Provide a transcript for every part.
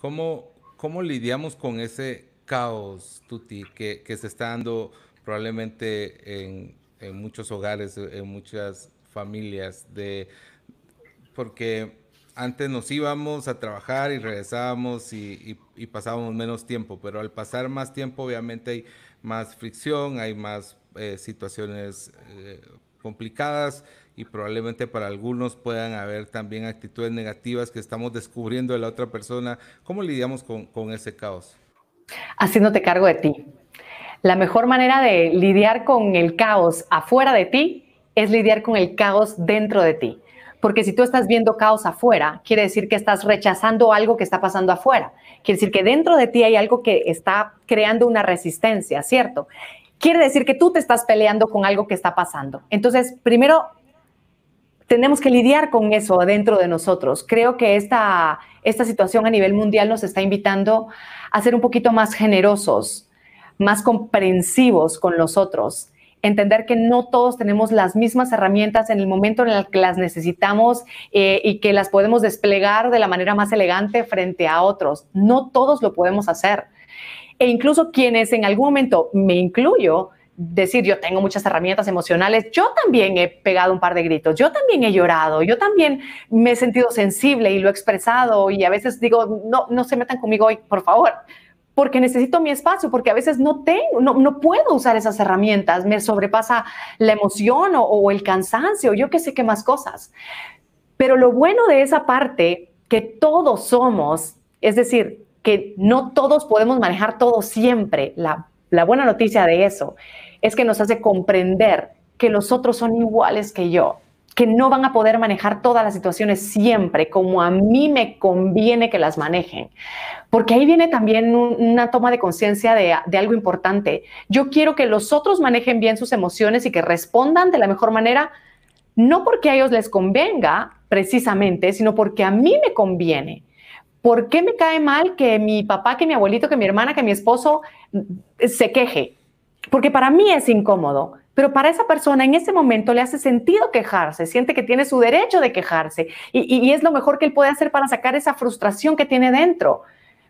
¿Cómo lidiamos con ese caos, Tuti, que se está dando probablemente en muchos hogares, en muchas familias? Porque antes nos íbamos a trabajar y regresábamos y pasábamos menos tiempo, pero al pasar más tiempo obviamente hay más fricción, hay más situaciones complicadas, y probablemente para algunos puedan haber también actitudes negativas que estamos descubriendo de la otra persona. ¿Cómo lidiamos con ese caos? Haciéndote cargo de ti. La mejor manera de lidiar con el caos afuera de ti es lidiar con el caos dentro de ti. Porque si tú estás viendo caos afuera, quiere decir que estás rechazando algo que está pasando afuera. Quiere decir que dentro de ti hay algo que está creando una resistencia, ¿cierto? Quiere decir que tú te estás peleando con algo que está pasando. Entonces, primero, tenemos que lidiar con eso dentro de nosotros. Creo que esta situación a nivel mundial nos está invitando a ser un poquito más generosos, más comprensivos con los otros. Entender que no todos tenemos las mismas herramientas en el momento en el que las necesitamos y que las podemos desplegar de la manera más elegante frente a otros. No todos lo podemos hacer. E incluso quienes en algún momento, me incluyo, decir yo tengo muchas herramientas emocionales, yo también he pegado un par de gritos, yo también he llorado, yo también me he sentido sensible y lo he expresado, y a veces digo no se metan conmigo hoy, por favor, porque necesito mi espacio, porque a veces no puedo usar esas herramientas, me sobrepasa la emoción o el cansancio, yo qué sé qué más cosas. Pero lo bueno de esa parte que todos somos, es decir, que no todos podemos manejar todo siempre, la buena noticia de eso es que nos hace comprender que los otros son iguales que yo, que no van a poder manejar todas las situaciones siempre como a mí me conviene que las manejen. Porque ahí viene también una toma de conciencia de algo importante. Yo quiero que los otros manejen bien sus emociones y que respondan de la mejor manera, no porque a ellos les convenga precisamente, sino porque a mí me conviene. ¿Por qué me cae mal que mi papá, que mi abuelito, que mi hermana, que mi esposo se queje? Porque para mí es incómodo, pero para esa persona en ese momento le hace sentido quejarse, siente que tiene su derecho de quejarse y es lo mejor que él puede hacer para sacar esa frustración que tiene dentro.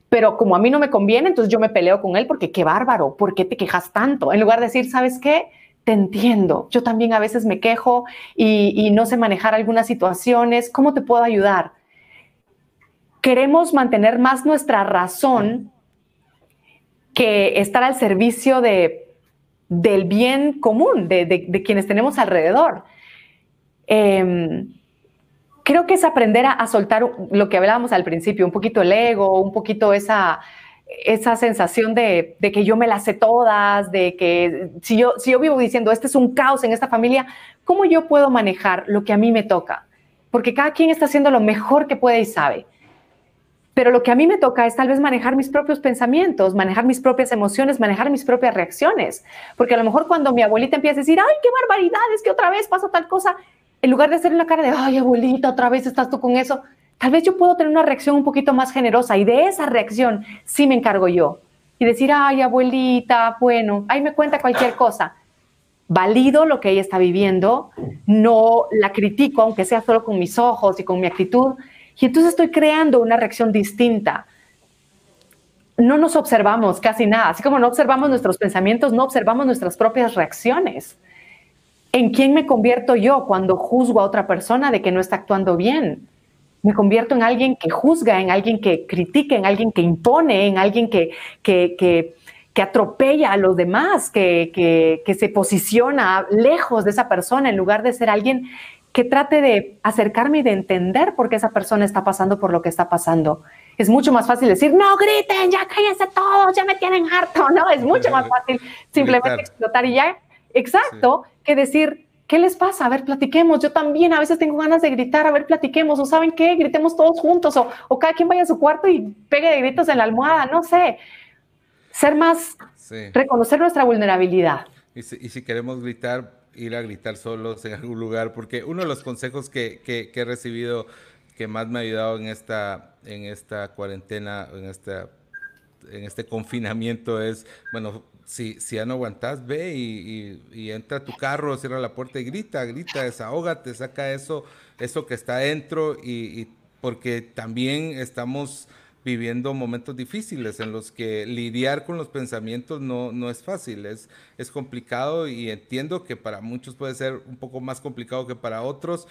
Pero como a mí no me conviene, entonces yo me peleo con él porque qué bárbaro, ¿por qué te quejas tanto? En lugar de decir, ¿sabes qué? Te entiendo, yo también a veces me quejo y no sé manejar algunas situaciones, ¿cómo te puedo ayudar? Queremos mantener más nuestra razón que estar al servicio del bien común, de quienes tenemos alrededor. Creo que es aprender a soltar lo que hablábamos al principio, un poquito el ego, un poquito esa sensación de que yo me las sé todas, de que si yo vivo diciendo, este es un caos en esta familia, ¿cómo yo puedo manejar lo que a mí me toca? Porque cada quien está haciendo lo mejor que puede y sabe. Pero lo que a mí me toca es tal vez manejar mis propios pensamientos, manejar mis propias emociones, manejar mis propias reacciones. Porque a lo mejor cuando mi abuelita empieza a decir, ¡ay, qué barbaridad! Es que otra vez pasó tal cosa. En lugar de hacerle una cara de, ¡ay, abuelita, otra vez estás tú con eso! Tal vez yo puedo tener una reacción un poquito más generosa y de esa reacción sí me encargo yo. Y decir, ¡ay, abuelita! Bueno, ahí me cuenta cualquier cosa. Valido lo que ella está viviendo, no la critico, aunque sea solo con mis ojos y con mi actitud. Y entonces estoy creando una reacción distinta. No nos observamos casi nada. Así como no observamos nuestros pensamientos, no observamos nuestras propias reacciones. ¿En quién me convierto yo cuando juzgo a otra persona de que no está actuando bien? Me convierto en alguien que juzga, en alguien que critica, en alguien que impone, en alguien que atropella a los demás, que se posiciona lejos de esa persona en lugar de ser alguien que trate de acercarme y de entender por qué esa persona está pasando por lo que está pasando. Es mucho más fácil decir, no griten, ya cállense todos, ya me tienen harto. No, es mucho más fácil simplemente explotar y ya, exacto, sí. Que decir, ¿qué les pasa? A ver, platiquemos. Yo también a veces tengo ganas de gritar, a ver, platiquemos. O ¿saben qué? Gritemos todos juntos. O cada quien vaya a su cuarto y pegue de gritos en la almohada, no sé. Ser más, sí. Reconocer nuestra vulnerabilidad. Y si queremos gritar, ir a gritar solos en algún lugar, porque uno de los consejos que he recibido que más me ha ayudado en esta cuarentena, en este confinamiento es, bueno, si ya no aguantás, ve y entra a tu carro, cierra la puerta y grita, desahógate, saca eso que está dentro, y porque también estamos viviendo momentos difíciles en los que lidiar con los pensamientos no es fácil, es complicado, y entiendo que para muchos puede ser un poco más complicado que para otros,